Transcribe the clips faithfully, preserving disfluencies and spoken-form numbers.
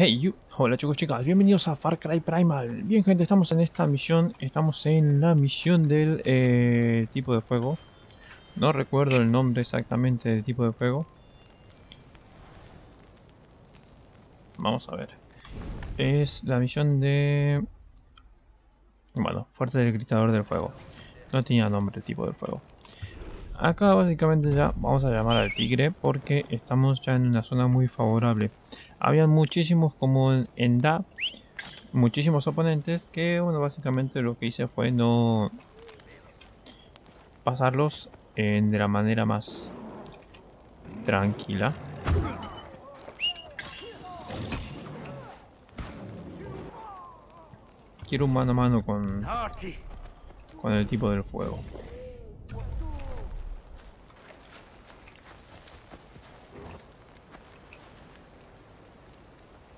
Hey you, hola chicos chicas, bienvenidos a Far Cry Primal. Bien gente, estamos en esta misión, estamos en la misión del eh, tipo de fuego. No recuerdo el nombre exactamente del tipo de fuego. Vamos a ver. Es la misión de... Bueno, fuerte del gritador del fuego. No tenía nombre el tipo de fuego. Acá básicamente ya vamos a llamar al tigre porque estamos ya en una zona muy favorable. Habían muchísimos, como en, en D A, muchísimos oponentes que, bueno, básicamente lo que hice fue no pasarlos eh, de la manera más tranquila. Quiero un mano a mano con, con el tipo del fuego.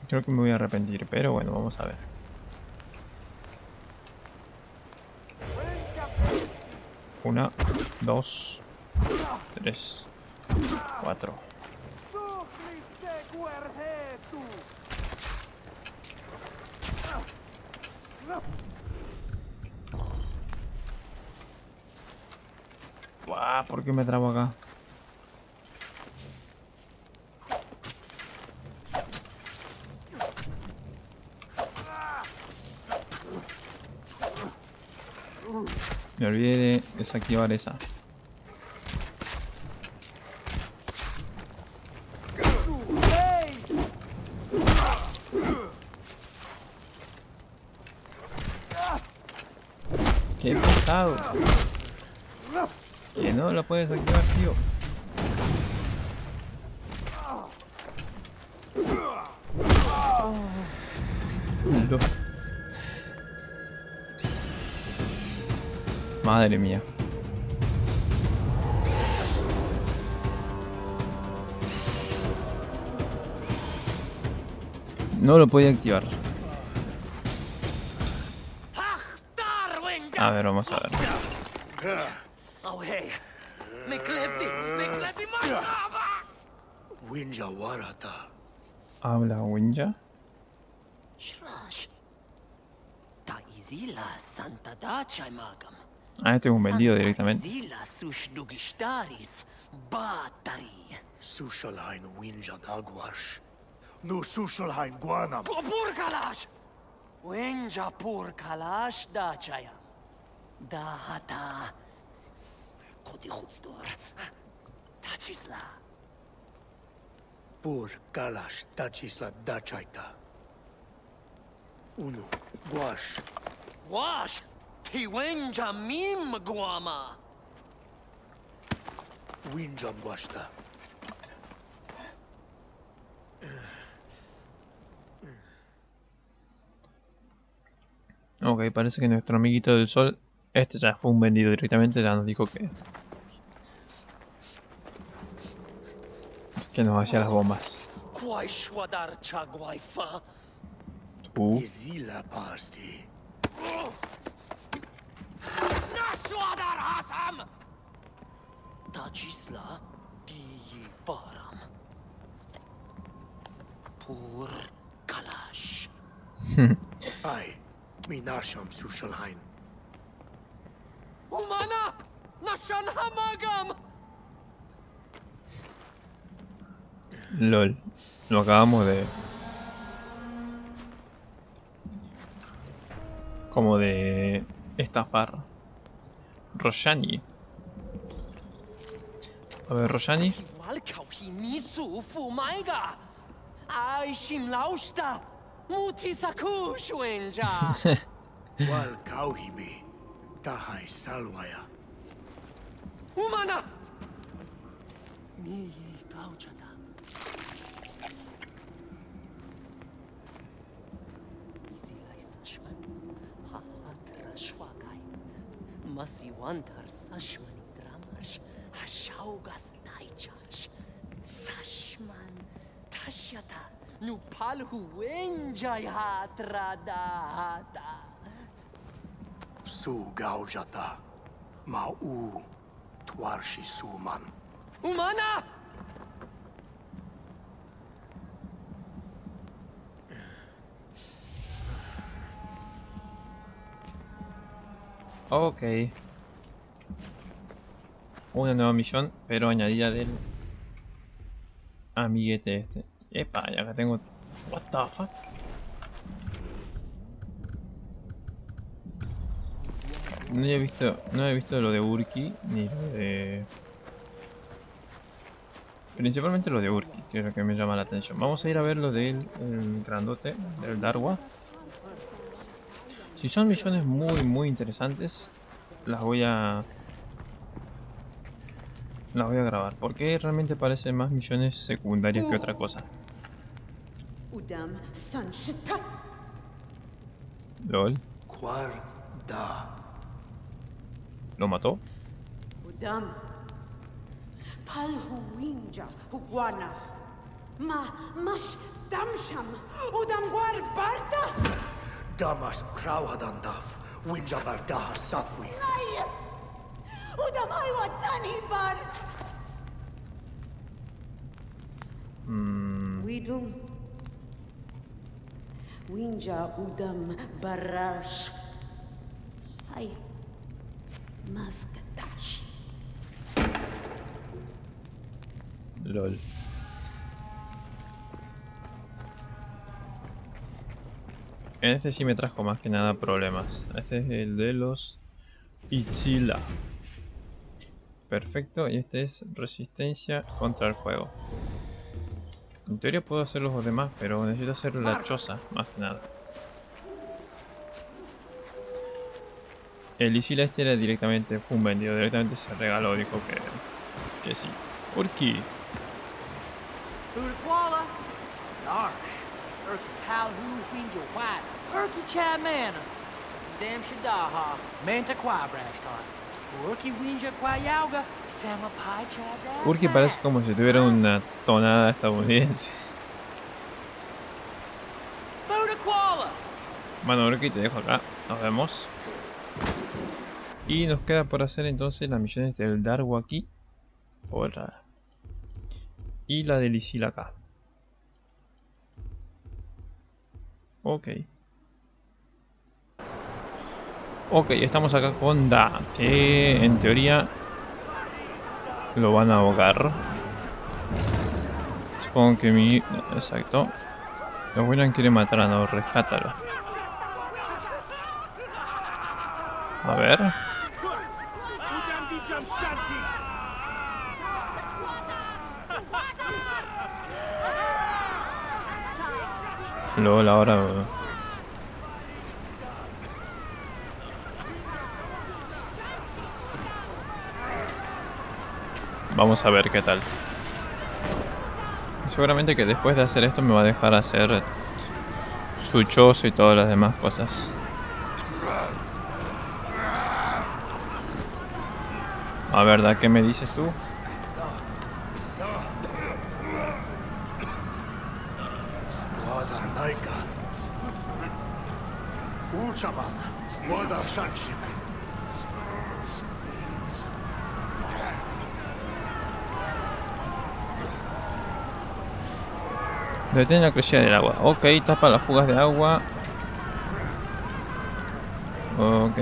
Creo que me voy a arrepentir, pero bueno, vamos a ver. Una, dos, tres, cuatro. Guau, ¿por qué me trabo acá? Me olvidé de desactivar esa. ¡Qué pesado! Que no la puedes activar, tío. No. Madre mía. No lo podía activar. A ver, vamos a ver. Habla Wenja. Ah, este es un vendido directamente. Uno, guash. Guash. He Wenja mim guama. Wenja guasta. Ok, parece que nuestro amiguito del sol, este ya fue un vendido directamente, ya nos dijo que que nos hacía las bombas. Tú. Lol, lo acabamos de... Como de... estafar. Roshani. A ver, Roshani. Ok. Una nueva misión, pero añadida del amiguete este. Epa, ya acá tengo... What the fuck? No he visto, no he visto lo de Urki, ni lo de... Principalmente lo de Urki, que es lo que me llama la atención. Vamos a ir a ver lo del el grandote, del Darwa. Si son misiones muy muy interesantes, las voy a... Las voy a grabar, porque realmente parecen más misiones secundarias que otra cosa. LOL. ¿Lo mató? Damas Krauhadandav, Wenja Bardahar Sakwi. Udam Aywa Tanibar. Widum Wenja Udam Barash. Ay, Maskatash. LOL. En este sí me trajo más que nada problemas. Este es el de los Izila. Perfecto, y este es resistencia contra el fuego. En teoría puedo hacer los demás, pero necesito hacer la choza, más que nada. El Izila este era directamente, fue un vendido, directamente se regaló, dijo que, que sí. Urki. Urki parece como si tuviera una tonada estadounidense. Bueno, Urki, te dejo acá. Nos vemos. Y nos queda por hacer entonces las misiones del Darwa aquí. Otra. Y la del Izila acá. Ok. Ok, estamos acá con Da, que en teoría lo van a ahogar. Supongo que mi... Exacto. Los Wenja quieren matar a No, rescátalo. A ver. Luego la hora... Vamos a ver qué tal. Seguramente que después de hacer esto me va a dejar hacer su chozo y todas las demás cosas. A ver, ¿da? ¿Qué me dices tú? Detén la crecida del agua. Ok, tapa las fugas de agua. Ok.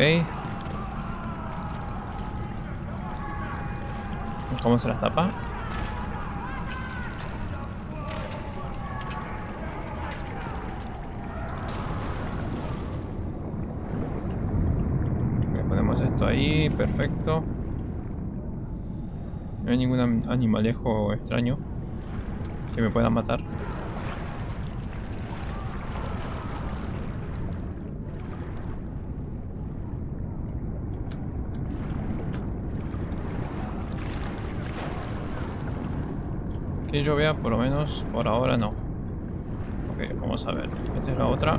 ¿Cómo se las tapa? Ahí, perfecto. No hay ningún animalejo extraño que me pueda matar. Que yo vea, por lo menos por ahora no. Ok, vamos a ver. Esta es la otra.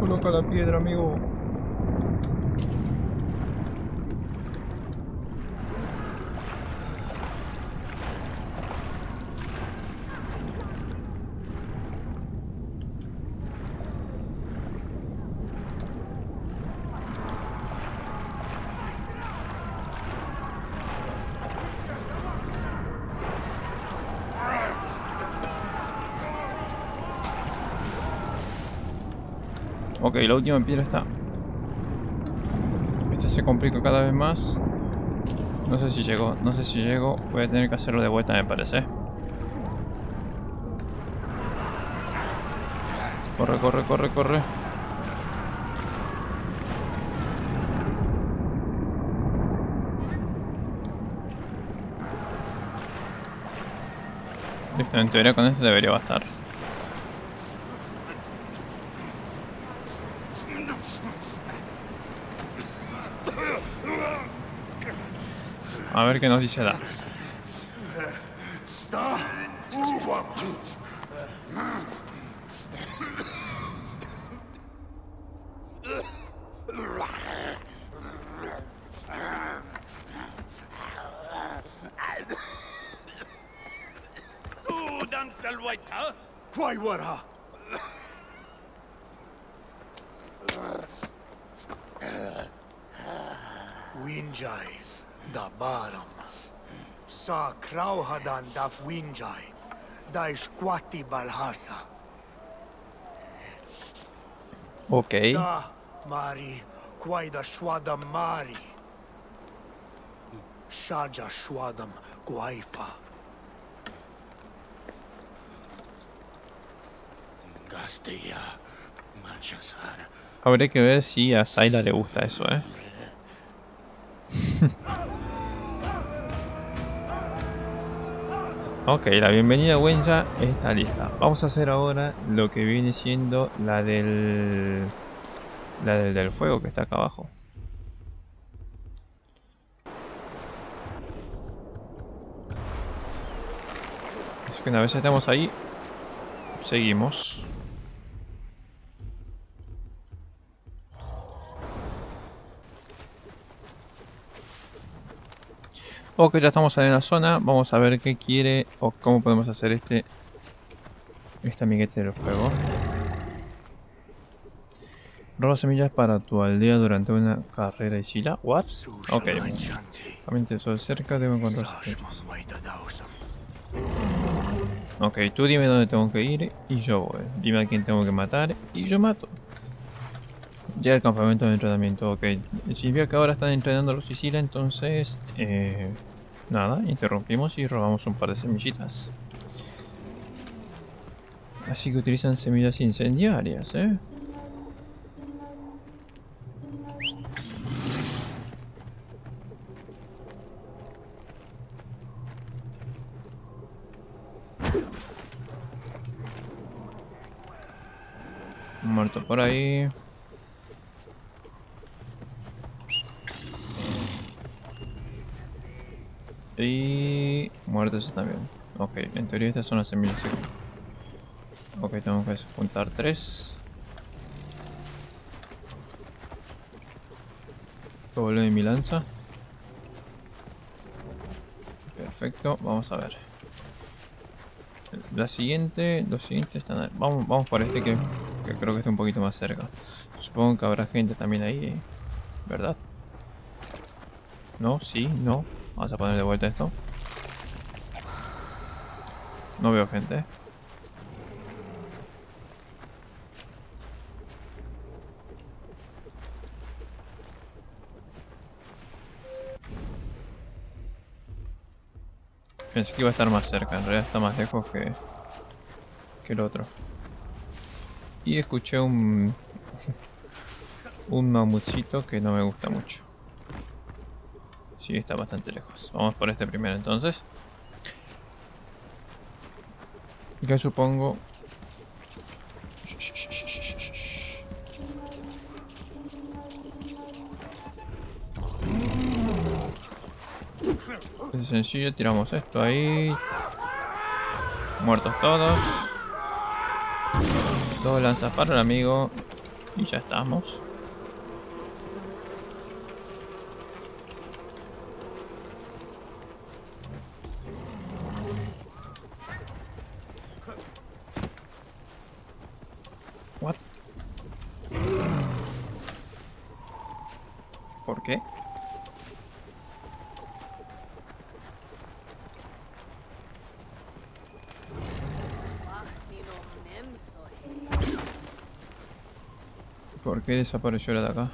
Coloca la piedra, amigo. Ok, la última piedra está. se complica cada vez más. No sé si llego, no sé si llego. Voy a tener que hacerlo de vuelta, me parece. Corre, corre, corre, corre. Listo, en teoría con esto debería bastar. A ver qué nos dice Darwa. Ok. Mari, Quaida Shwadam Mari. Shaja Shwadam Guaifa. Habré que ver si a Zyra le gusta eso, eh. Ok, la bienvenida a Wenja está lista. Vamos a hacer ahora lo que viene siendo la del... La del, del fuego que está acá abajo. Así que una vez estamos ahí, seguimos. Ok, ya estamos en la zona, vamos a ver qué quiere o cómo podemos hacer este este amiguete del fuego. Roba semillas para tu aldea durante una carrera Izila. What? Ok, también te soy cerca, debo encontrar sospechosos. Ok, tú dime dónde tengo que ir y yo voy. Dime a quién tengo que matar y yo mato. Ya el campamento de entrenamiento, ok. Significa que ahora están entrenando a los Izila, entonces... Eh, nada, interrumpimos y robamos un par de semillitas. Así que utilizan semillas incendiarias, eh. Muerto por ahí. Y... muertes también. Ok, en teoría estas son las semillas. Ok, tengo que juntar tres. Doble de mi lanza. Perfecto, vamos a ver. La siguiente... Los siguientes están... Vamos, vamos por este que, que creo que está un poquito más cerca. Supongo que habrá gente también ahí, ¿verdad? No, sí, no. Vamos a poner de vuelta esto. No veo gente. Pensé que iba a estar más cerca, en realidad está más lejos que, que el otro. Y escuché un, un mamuchito que no me gusta mucho. Sí, está bastante lejos. Vamos por este primero entonces. Que supongo... Es sencillo, tiramos esto ahí. Muertos todos. Dos lanzas para el amigo. Y ya estamos. ¿Por qué desapareció la de acá?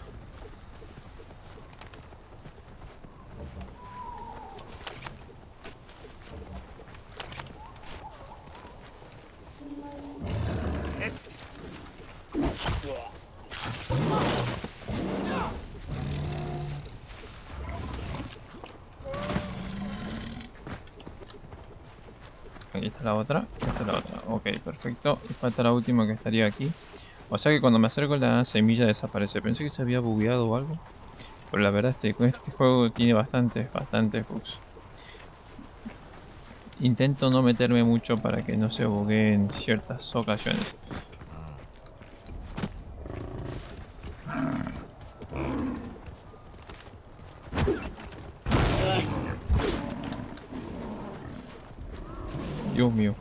la otra, esta es la otra, ok, perfecto, y falta la última que estaría aquí. O sea que cuando me acerco la semilla desaparece. Pensé que se había bugueado o algo, pero la verdad este, este juego tiene bastantes, bastantes bugs. Intento no meterme mucho para que no se buguee en ciertas ocasiones. Dios mío.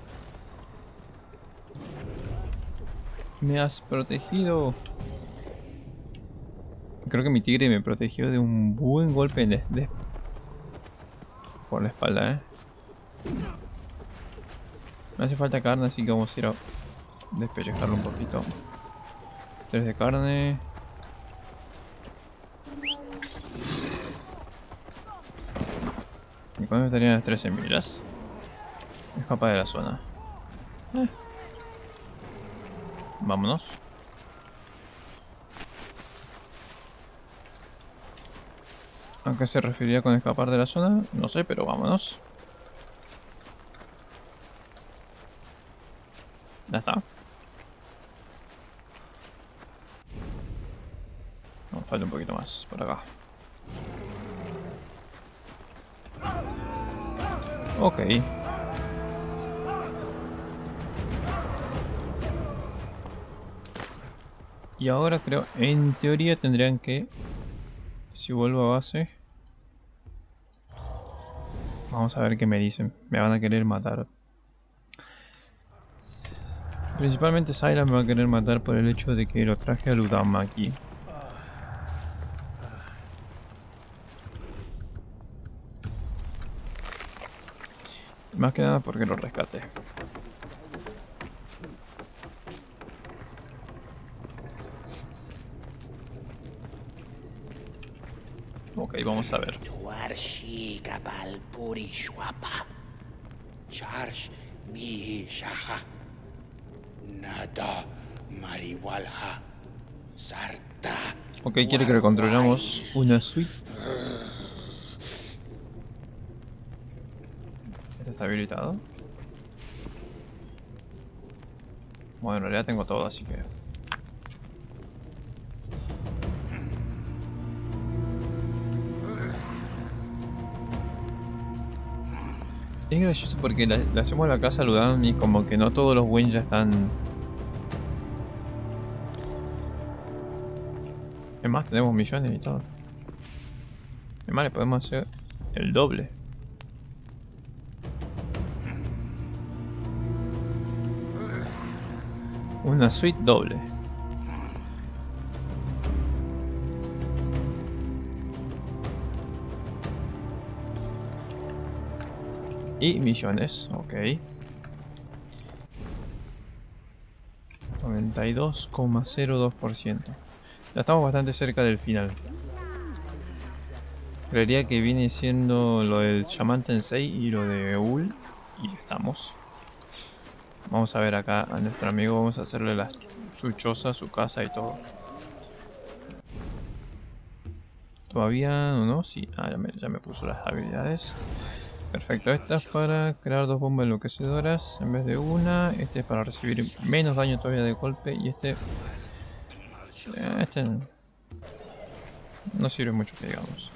Me has protegido. Creo que mi tigre me protegió de un buen golpe de, de... por la espalda, eh. Me hace falta carne, así que vamos a ir a despellejarlo un poquito. Tres de carne. ¿Y cuándo estarían las tres semillas? Escapa de la zona. Eh. Vámonos. ¿A qué se refería con escapar de la zona? No sé, pero vámonos. Ya está. Vamos a darle un poquito más por acá. Ok. Y ahora creo, en teoría tendrían que, si vuelvo a base, vamos a ver qué me dicen. Me van a querer matar. Principalmente Zyra me va a querer matar por el hecho de que lo traje al Udam aquí. Más que nada porque lo rescate. Ok, vamos a ver. Ok, quiere que recontrolamos una suite. Esto está habilitado. Bueno, en realidad tengo todo, así que... Es gracioso porque le, le hacemos la casa saludando y como que no todos los Wenja están... Es más, tenemos millones y todo. Es más, le podemos hacer el doble. Una suite doble. Y millones, ok. noventa y dos coma cero dos por ciento. Ya estamos bastante cerca del final. Creería que viene siendo lo del Shaman Tensei y lo de Eul. Y ya estamos. Vamos a ver acá a nuestro amigo. Vamos a hacerle la, su choza, su casa y todo. Todavía no, no, sí. Ah, ya me, ya me puso las habilidades. Perfecto, esta es para crear dos bombas enloquecedoras en vez de una. Este es para recibir menos daño todavía de golpe. Y este... Este... No sirve mucho que digamos.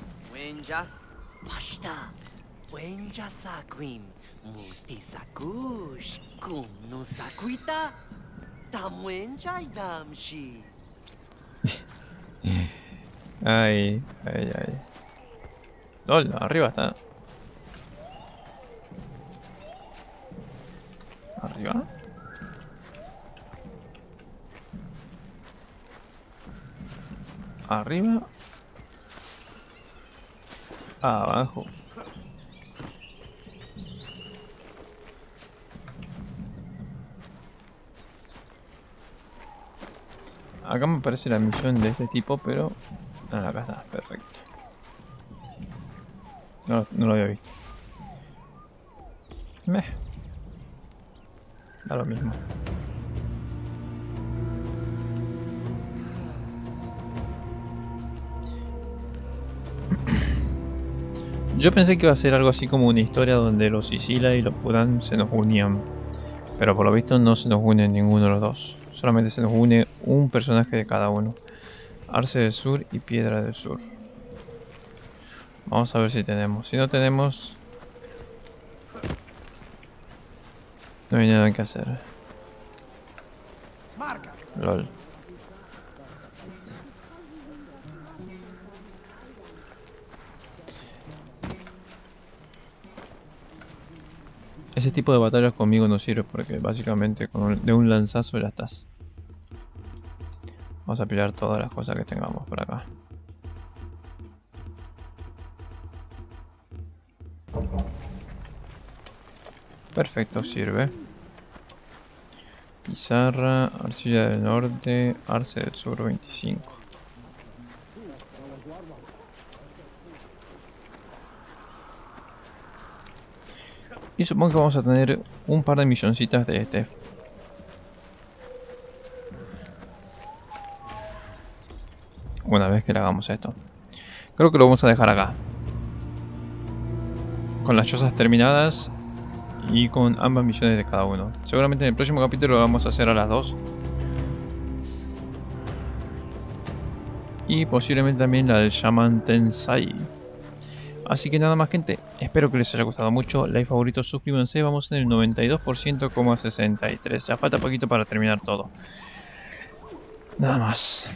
Ay, ay, ay. Lol, arriba está. Arriba. Arriba. Abajo. Acá me aparece la misión de este tipo, pero... Ah, acá está, perfecto. No, no lo había visto. Meh. Da lo mismo. Yo pensé que iba a ser algo así como una historia donde los Izila y los Udam se nos unían, pero por lo visto no se nos une ninguno de los dos. Solamente se nos une un personaje de cada uno. Arce del Sur y Piedra del Sur. Vamos a ver si tenemos. Si no tenemos, no hay nada que hacer. LOL. Ese tipo de batallas conmigo no sirve porque básicamente con un, de un lanzazo ya estás. Vamos a pillar todas las cosas que tengamos por acá. Perfecto, sirve. Pizarra, arcilla del norte, arce del sur veinticinco. Y supongo que vamos a tener un par de milloncitas de este. Una vez que le hagamos esto. Creo que lo vamos a dejar acá. Con las chozas terminadas y con ambas misiones de cada uno. Seguramente en el próximo capítulo lo vamos a hacer a las dos. Y posiblemente también la del Shaman Tensai. Así que nada más, gente, espero que les haya gustado mucho, like, favorito, suscríbanse, vamos en el noventa y dos por ciento coma sesenta y tres, ya falta poquito para terminar todo. Nada más.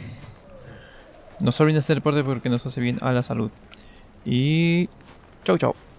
No se olviden de hacer deporte porque nos hace bien a la salud. Y chau chau.